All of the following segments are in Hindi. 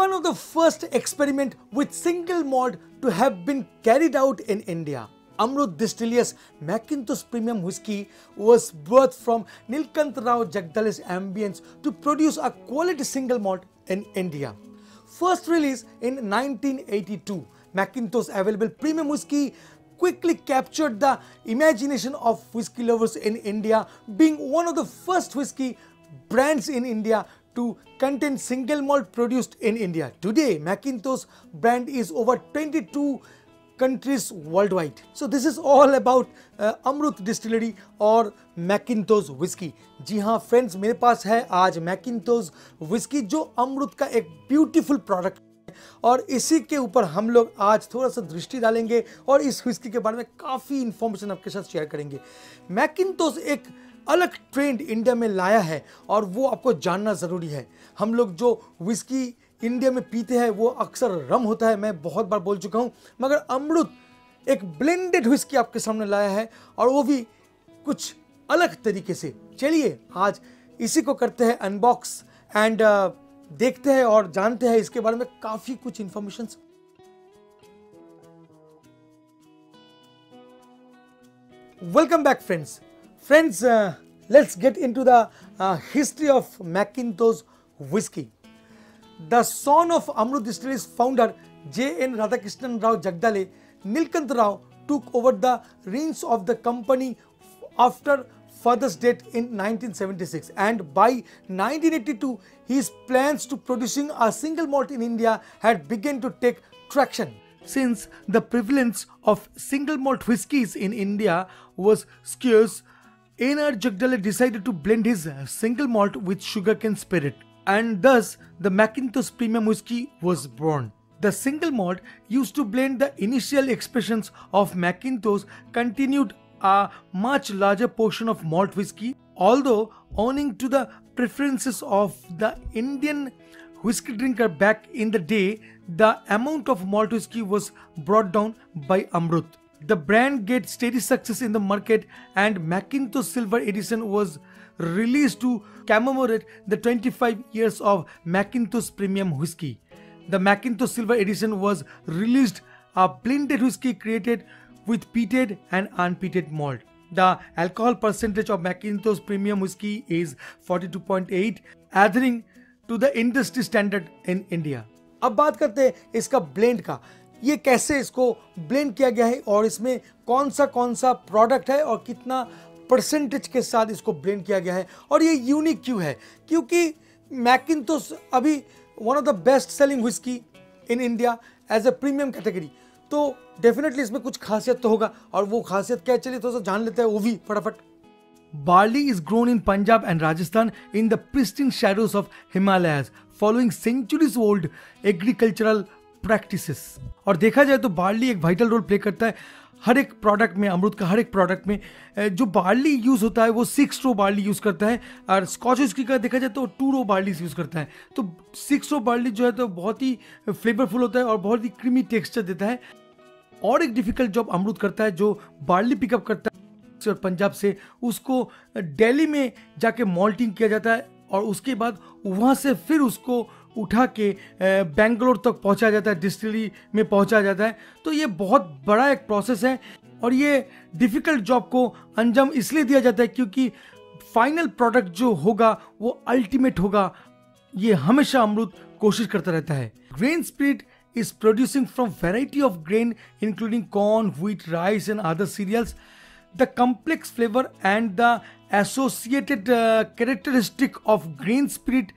one of the first experiments with single malt to have been carried out in India. Amrut Distillers Macintosh Premium Whiskey was birthed from Nilkanth Rao Jagdale's ambience to produce a quality single malt in India. First release in 1982, Macintosh available premium whiskey quickly captured the imagination of whiskey lovers in India, being one of the first whiskey brands in India to contain single malt produced in India. Today, Macintosh brand is over 22 countries worldwide. So this is all about Amrut Distillery और Macintosh Whiskey. जी हाँ friends, मेरे पास है आज Macintosh Whiskey जो अमृत का एक beautiful product है और इसी के ऊपर हम लोग आज थोड़ा सा दृष्टि डालेंगे और इस whiskey के बारे में काफ़ी information आपके साथ share करेंगे। Macintosh एक अलग ट्रेंड इंडिया में लाया है और वो आपको जानना ज़रूरी है। हम लोग जो whiskey इंडिया में पीते हैं वो अक्सर रम होता है, मैं बहुत बार बोल चुका हूँ, मगर अमृत एक ब्लेंडेड व्हिस्की आपके सामने लाया है और वो भी कुछ अलग तरीके से। चलिए आज इसी को करते हैं अनबॉक्स एंड देखते हैं और जानते हैं इसके बारे में काफ़ी कुछ informations. Welcome back friends. Friends, let's get into the history of Maqintosh whisky. The son of Amrut Distilleries founder J. N. Radhakrishnan Rao Jagdale, Nilkanth Rao took over the reins of the company after father's death in 1976, and by 1982 his plans to producing a single malt in India had begun to take traction. Since the prevalence of single malt whiskies in India was scarce, N.R. Jagdale decided to blend his single malt with sugarcane spirit, and thus the Macintosh Premium Whiskey was born. The single malt used to blend the initial expressions of Macintosh continued a much larger portion of malt whiskey, although owing to the preferences of the Indian whiskey drinker back in the day, the amount of malt whiskey was brought down by Amrut. The brand gained steady success in the market, and Macintosh Silver Edition was released to commemorate the 25 years of Macintosh Premium Whiskey. The Macintosh Silver Edition was released a blended whiskey created with peated and unpeated malt. The alcohol percentage of Macintosh Premium Whiskey is 42.8, adhering to the industry standard in India. अब बात करते हैं इसका blend का, ये कैसे इसको blend किया गया है और इसमें कौन सा product है और कितना परसेंटेज के साथ इसको ब्लेंड किया गया है और ये यूनिक क्यों है, क्योंकि मैकिंटोश अभी one of the best selling whisky in India as a premium category, तो डेफिनेटली इसमें कुछ खासियत तो होगा और वो खासियत क्या है चलिए थोड़ा सा जान लेते हैं वो भी फटाफट। Barley is grown in Punjab and Rajasthan in the pristine shadows of Himalayas following centuries old agricultural practices. और देखा जाए तो बार्ली एक वाइटल रोल प्ले करता है हर एक प्रोडक्ट में, अमृत का हर एक प्रोडक्ट में। जो बार्ली यूज़ होता है वो 6 रो बार्ली यूज़ करता है और स्कॉच व्हिस्की का देखा जाए तो 2 रो बार्ली यूज़ करता है, तो 6 रो बार्ली जो है तो बहुत ही फ्लेवरफुल होता है और बहुत ही क्रीमी टेक्सचर देता है। और एक डिफ़िकल्ट जॉब अमृत करता है, जो बार्ली पिकअप करता है पंजाब से, उसको दिल्ली में जाके मॉल्टिंग किया जाता है और उसके बाद वहाँ से फिर उसको उठा के बेंगलोर तक पहुंचा जाता है, डिस्टिलरी में पहुंचा जाता है। तो ये बहुत बड़ा एक प्रोसेस है और ये डिफ़िकल्ट जॉब को अंजाम इसलिए दिया जाता है क्योंकि फाइनल प्रोडक्ट जो होगा वो अल्टीमेट होगा, ये हमेशा अमृत कोशिश करता रहता है। Grain spirit is producing from variety of grain including corn, wheat, rice and other cereals. The complex flavor and the associated characteristic of grain spirit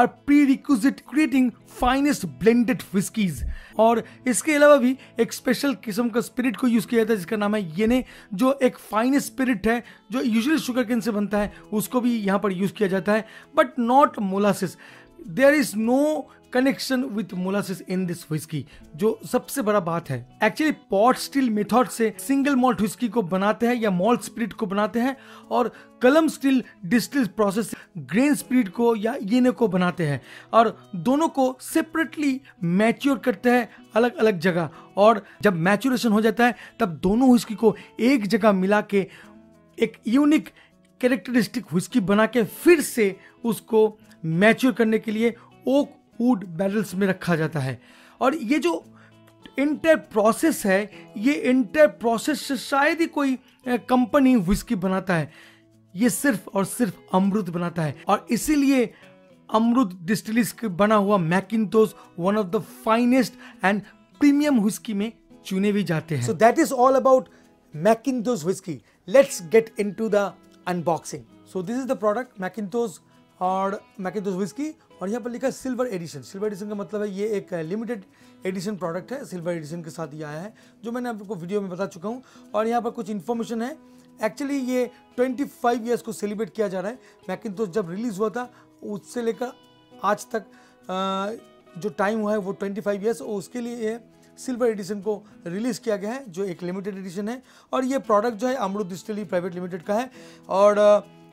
are prerequisite creating finest blended whiskies. और इसके अलावा भी एक स्पेशल किस्म का स्पिरिट को यूज़ किया जाता है जिसका नाम है येने, जो एक फाइनेस्ट स्पिरिट है जो यूजुअली शुगर केन से बनता है, उसको भी यहाँ पर यूज़ किया जाता है, but not molasses. There is no connection with molasses in this whisky, जो सबसे बड़ा बात है। एक्चुअली पॉट स्टील मेथड से सिंगल मॉल्ट व्हिस्की को बनाते हैं या मॉल्ट स्पिरिट को बनाते हैं, और column still distil process grain spirit को या येने को बनाते हैं, और दोनों को सेपरेटली मैच्योर करते हैं अलग अलग जगह, और जब मैच्योरेशन हो जाता है तब दोनों व्हिस्की को एक जगह मिला के एक यूनिक कैरेक्टरिस्टिक व्हिस्की बना के फिर से उसको मैच्योर करने के लिए ओक वुड बैरल्स में रखा जाता है। और ये जो इंटर प्रोसेस है, ये इंटर प्रोसेस से शायद ही कोई कंपनी व्हिस्की बनाता है, ये सिर्फ और सिर्फ अमृत बनाता है। और इसीलिए अमृत डिस्टिलर्स के बना हुआ Macintosh one of the finest and premium whisky में चुने भी जाते हैं। So that is all about Macintosh whisky. Let's get into the unboxing. So this is the product Macintosh और मैकिंटोश व्हिस्की, और यहाँ पर लिखा है सिल्वर एडिशन। सिल्वर एडिशन का मतलब है ये एक लिमिटेड एडिशन प्रोडक्ट है, सिल्वर एडिशन के साथ ये आया है, जो मैंने आपको वीडियो में बता चुका हूँ। और यहाँ पर कुछ इन्फॉर्मेशन है। एक्चुअली ये 25 ईयर्स को सेलिब्रेट किया जा रहा है। मैकिंटोश जब रिलीज़ हुआ था उससे लेकर आज तक जो टाइम हुआ है वो 25 ईयर्स, और उसके लिए ये सिल्वर एडिशन को रिलीज़ किया गया है जो एक लिमिटेड एडिशन है। और ये प्रोडक्ट जो है अमृत डिस्टिलरी प्राइवेट लिमिटेड का है, और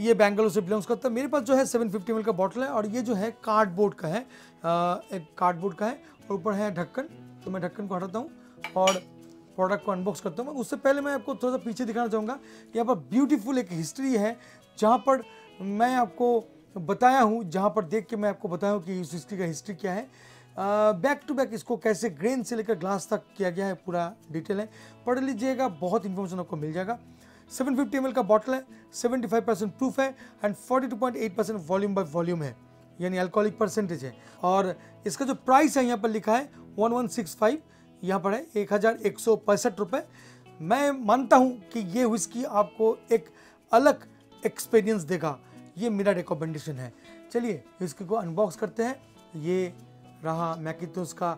ये बेंगलुरु से बिलोंग्स करता है। मेरे पास जो है 750 ml का बॉटल है, और ये जो है कार्डबोर्ड का है, एक कार्डबोर्ड का है, और ऊपर है ढक्कन। तो मैं ढक्कन को हटाता हूँ और प्रोडक्ट को अनबॉक्स करता हूँ। उससे पहले मैं आपको थोड़ा सा पीछे दिखाना चाहूँगा। यहाँ पर ब्यूटीफुल एक हिस्ट्री है जहाँ पर मैं आपको बताया हूँ, जहाँ पर देख के मैं आपको बताया हूँ कि इस हिस्ट्री का हिस्ट्री क्या है। बैक टू बैक इसको कैसे ग्रेन से लेकर ग्लास तक किया गया है, पूरा डिटेल है, पढ़ लीजिएगा, बहुत इन्फॉर्मेशन आपको मिल जाएगा। 750 ml का बॉटल है, 75% प्रूफ है एंड 42.8% वॉल्यूम बाय वॉल्यूम है, यानी अल्कोहलिक परसेंटेज है। और इसका जो प्राइस है यहाँ पर लिखा है 1165, यहाँ पर है 1165 रुपये। मैं मानता हूँ कि ये व्हिस्की आपको एक अलग एक्सपीरियंस देगा, ये मेरा रिकमेंडेशन है। चलिए व्हिस्की को अनबॉक्स करते हैं। ये रहा मैकिंटोश का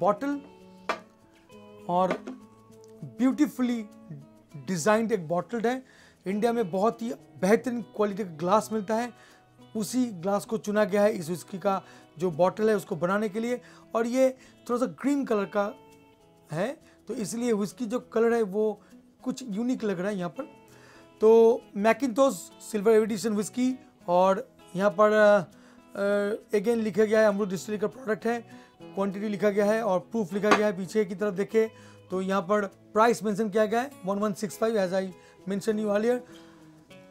बॉटल, और ब्यूटीफुली डिज़ाइंड एक बॉटल है। इंडिया में बहुत ही बेहतरीन क्वालिटी का ग्लास मिलता है, उसी ग्लास को चुना गया है इस व्हिस्की का जो बॉटल है उसको बनाने के लिए। और ये थोड़ा सा ग्रीन कलर का है, तो इसलिए व्हिस्की जो कलर है वो कुछ यूनिक लग रहा है यहाँ पर। तो मैकिंटोश सिल्वर एडिशन व्हिस्की, और यहाँ पर अगेन लिखा गया है अमृत डिस्टिलरी का प्रोडक्ट है, क्वांटिटी लिखा गया है और प्रूफ लिखा गया है। पीछे की तरफ देखें तो यहाँ पर प्राइस मेंशन किया गया है 1165 as I mention you earlier.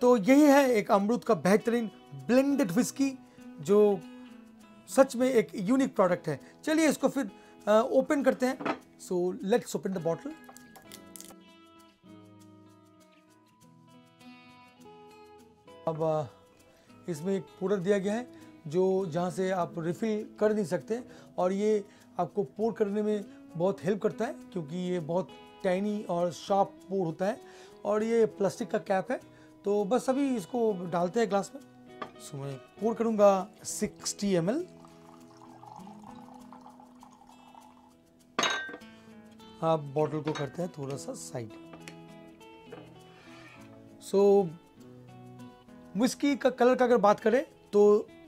तो यही है एक अमृत का बेहतरीन ब्लेंडेड व्हिस्की जो सच में एक यूनिक प्रोडक्ट है। चलिए इसको फिर ओपन करते हैं। So let's open the bottle. अब इसमें एक पाउडर दिया गया है जो जहाँ से आप रिफिल कर नहीं सकते, और ये आपको पोर करने में बहुत हेल्प करता है क्योंकि ये बहुत टाइनी और शार्प पोर होता है। और ये प्लास्टिक का कैप है, तो बस अभी इसको डालते हैं ग्लास में। सो मैं पोर करूँगा 60 ml। आप बॉटल को करते हैं थोड़ा सा साइड। सो व्हिस्की का कलर का अगर बात करें तो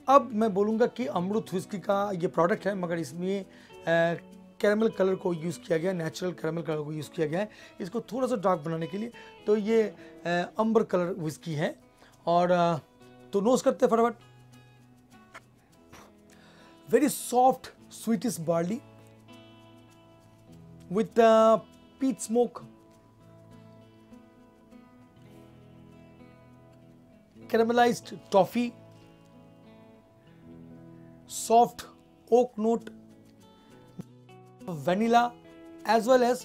अब मैं बोलूँगा कि अमृत व्हिस्की का ये प्रोडक्ट है, मगर इसमें कैरेमल कलर को यूज़ किया गया, नेचुरल कैरेमल कलर को यूज़ किया गया है इसको थोड़ा सा डार्क बनाने के लिए। तो ये अंबर कलर व्हिस्की है। और तो नोस करते फटाफट। Very soft sweetish barley with peat smoke, caramelised toffee, soft oak note, vanilla as well as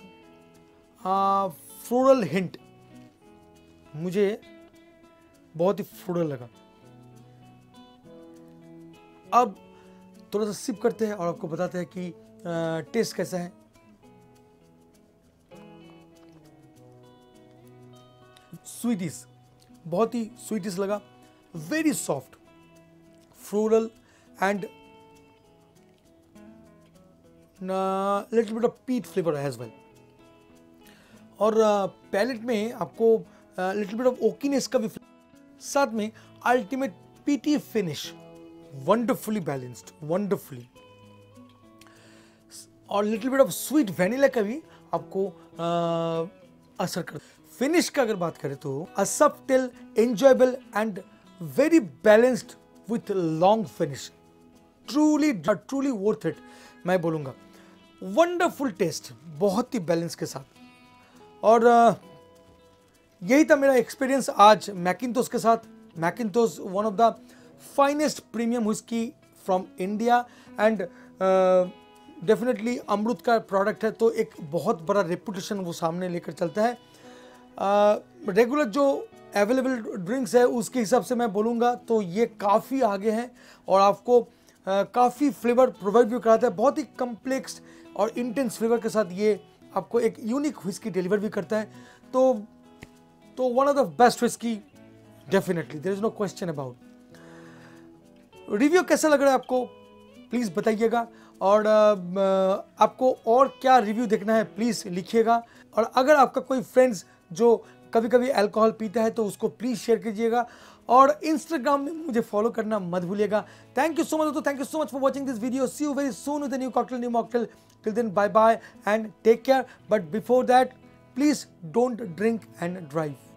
floral hint। मुझे बहुत ही floral लगा। अब थोड़ा सा सिप करते हैं और आपको बताते हैं कि टेस्ट कैसा है। स्वीटिस, बहुत ही स्वीटिस लगा, very soft, floral and little bit of peat flavour as well. और पैलेट में आपको लिटिल बिट ऑफ ओकीनेस का भी, साथ में ultimate peaty finish, wonderfully balanced, wonderfully. और little bit of sweet vanilla का भी आपको असर कर। फिनिश का अगर बात करें तो a subtle, enjoyable and very balanced with long finish. Truly worth it मैं बोलूँगा। वंडरफुल टेस्ट, बहुत ही बैलेंस के साथ। और यही था मेरा एक्सपीरियंस आज मैकिंटोश के साथ। Macintosh one of the finest premium whisky from India and definitely Amrut का प्रोडक्ट है तो एक बहुत बड़ा रेपुटेशन वो सामने लेकर चलता है। रेगुलर जो अवेलेबल ड्रिंक्स है उसके हिसाब से मैं बोलूँगा तो ये काफ़ी आगे हैं और आपको काफ़ी फ्लेवर प्रोवाइड भी कराता है। बहुत ही कम्प्लेक्स और इंटेंस फ्लेवर के साथ ये आपको एक यूनिक व्हिस्की डिलीवर भी करता है। तो one of the best whisky definitely, there is no question about. Review कैसा लग रहा है आपको प्लीज़ बताइएगा और आपको और क्या रिव्यू देखना है प्लीज़ लिखिएगा। और अगर आपका कोई फ्रेंड्स जो कभी कभी अल्कोहल पीता है तो उसको प्लीज़ शेयर कीजिएगा और इंस्टाग्राम में मुझे फॉलो करना मत भूलिएगा। थैंक यू सो मच दोस्तों, thank you so much for watching this video. See you very soon with a new cocktail new mocktail. Till then bye bye and take care. But before that please don't drink and drive.